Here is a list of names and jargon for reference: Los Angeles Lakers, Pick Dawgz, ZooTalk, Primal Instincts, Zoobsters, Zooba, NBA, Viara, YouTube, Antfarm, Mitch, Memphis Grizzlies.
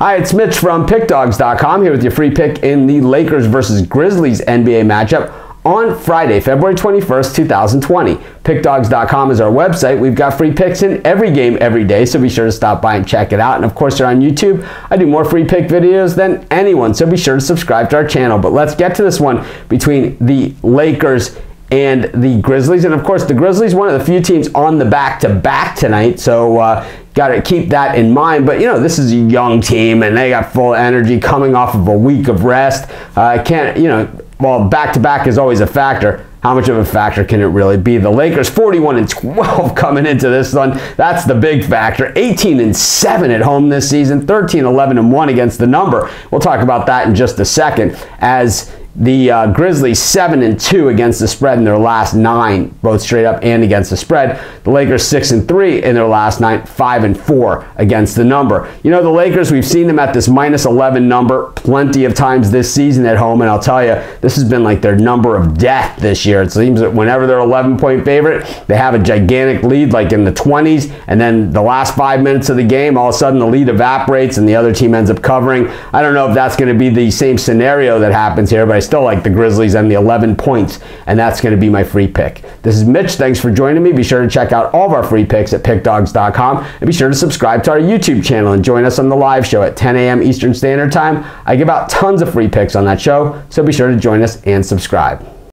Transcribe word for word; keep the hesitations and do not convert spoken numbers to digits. Hi, it's Mitch from Pick Dawgz dot com here with your free pick in the Lakers versus Grizzlies N B A matchup on Friday, February twenty-first, two thousand twenty. Pick Dawgz dot com is our website. We've got free picks in every game every day, so be sure to stop by and check it out. And of course, you're on YouTube. I do more free pick videos than anyone, so be sure to subscribe to our channel. But let's get to this one between the Lakers and the Grizzlies. And of course, the Grizzlies, one of the few teams on the back-to-back tonight, so uh, got to keep that in mind. But, you know, this is a young team, and they got full energy coming off of a week of rest. Uh, can't, you know, well, back-to-back is always a factor. How much of a factor can it really be? The Lakers forty-one and twelve coming into this one. That's the big factor. eighteen and seven at home this season. thirteen, eleven, and one against the number. We'll talk about that in just a second. As the uh, Grizzlies seven and two against the spread in their last nine, both straight up and against the spread. The Lakers six and three in their last nine, five and four against the number. You know, the Lakers, we've seen them at this minus eleven number plenty of times this season at home, and I'll tell you, this has been like their number of death this year. It seems that whenever they're eleven point favorite, they have a gigantic lead like in the twenties, and then the last five minutes of the game, all of a sudden the lead evaporates and the other team ends up covering. I don't know if that's going to be the same scenario that happens here, but I still like the Grizzlies and the eleven points, and that's going to be my free pick. This is Mitch. Thanks for joining me. Be sure to check out all of our free picks at Pick Dawgz dot com, and be sure to subscribe to our YouTube channel and join us on the live show at ten A M Eastern Standard Time. I give out tons of free picks on that show, so be sure to join us and subscribe.